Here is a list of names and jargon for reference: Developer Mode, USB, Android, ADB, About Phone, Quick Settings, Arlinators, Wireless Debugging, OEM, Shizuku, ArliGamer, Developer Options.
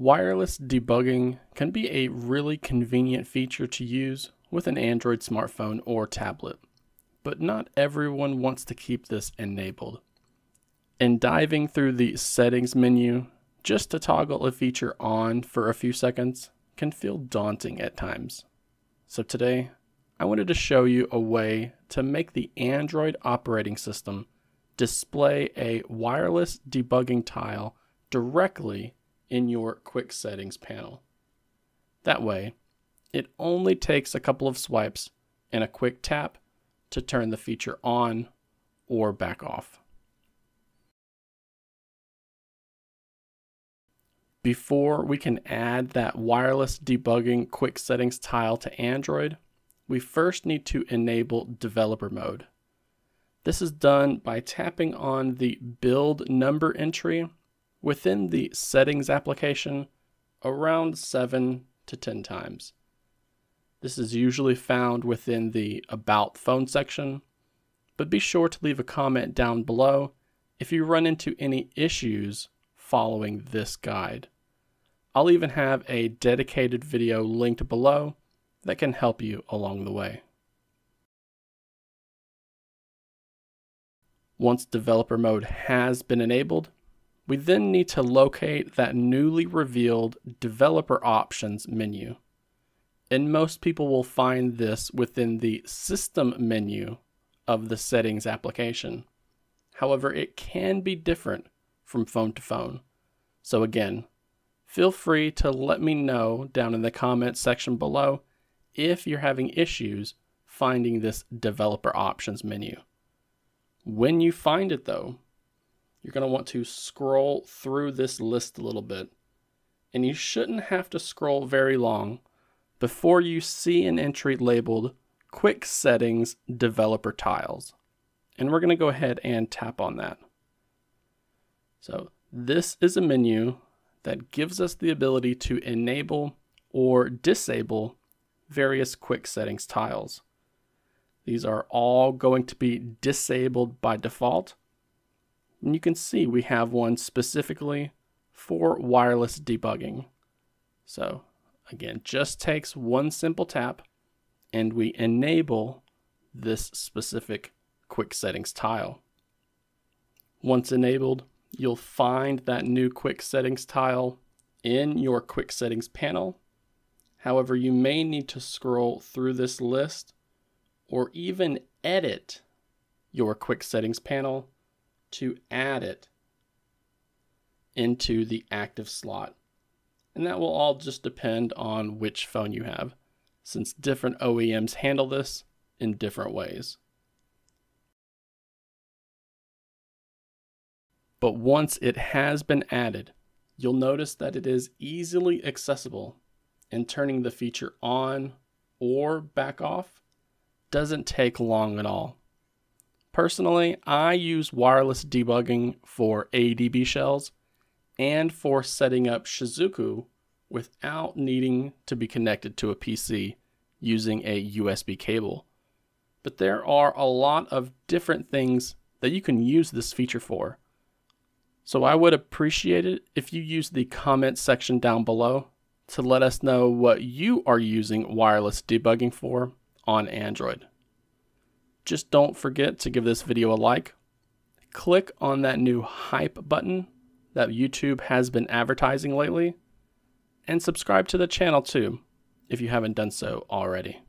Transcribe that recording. Wireless debugging can be a really convenient feature to use with an Android smartphone or tablet, but not everyone wants to keep this enabled. And diving through the settings menu just to toggle a feature on for a few seconds can feel daunting at times. So today, I wanted to show you a way to make the Android operating system display a wireless debugging tile directly in your Quick Settings panel. That way, it only takes a couple of swipes and a quick tap to turn the feature on or back off. Before we can add that wireless debugging Quick Settings tile to Android, we first need to enable developer mode. This is done by tapping on the build number entry within the settings application around 7 to 10 times. This is usually found within the About Phone section, but be sure to leave a comment down below if you run into any issues following this guide. I'll even have a dedicated video linked below that can help you along the way. Once developer mode has been enabled, we then need to locate that newly revealed Developer Options menu. And most people will find this within the System menu of the Settings application. However, it can be different from phone to phone. So again, feel free to let me know down in the comments section below if you're having issues finding this Developer Options menu. When you find it though, you're going to want to scroll through this list a little bit. And you shouldn't have to scroll very long before you see an entry labeled Quick Settings Developer Tiles. And we're going to go ahead and tap on that. So this is a menu that gives us the ability to enable or disable various Quick Settings tiles. These are all going to be disabled by default. And you can see we have one specifically for wireless debugging. So again, just takes one simple tap and we enable this specific Quick Settings tile. Once enabled, you'll find that new Quick Settings tile in your Quick Settings panel. However, you may need to scroll through this list or even edit your Quick Settings panel to add it into the active slot. And that will all just depend on which phone you have, since different OEMs handle this in different ways. But once it has been added, you'll notice that it is easily accessible, and turning the feature on or back off doesn't take long at all. Personally, I use wireless debugging for ADB shells and for setting up Shizuku without needing to be connected to a PC using a USB cable. But there are a lot of different things that you can use this feature for. So I would appreciate it if you use the comment section down below to let us know what you are using wireless debugging for on Android. Just don't forget to give this video a like, click on that new hype button that YouTube has been advertising lately, and subscribe to the channel too if you haven't done so already.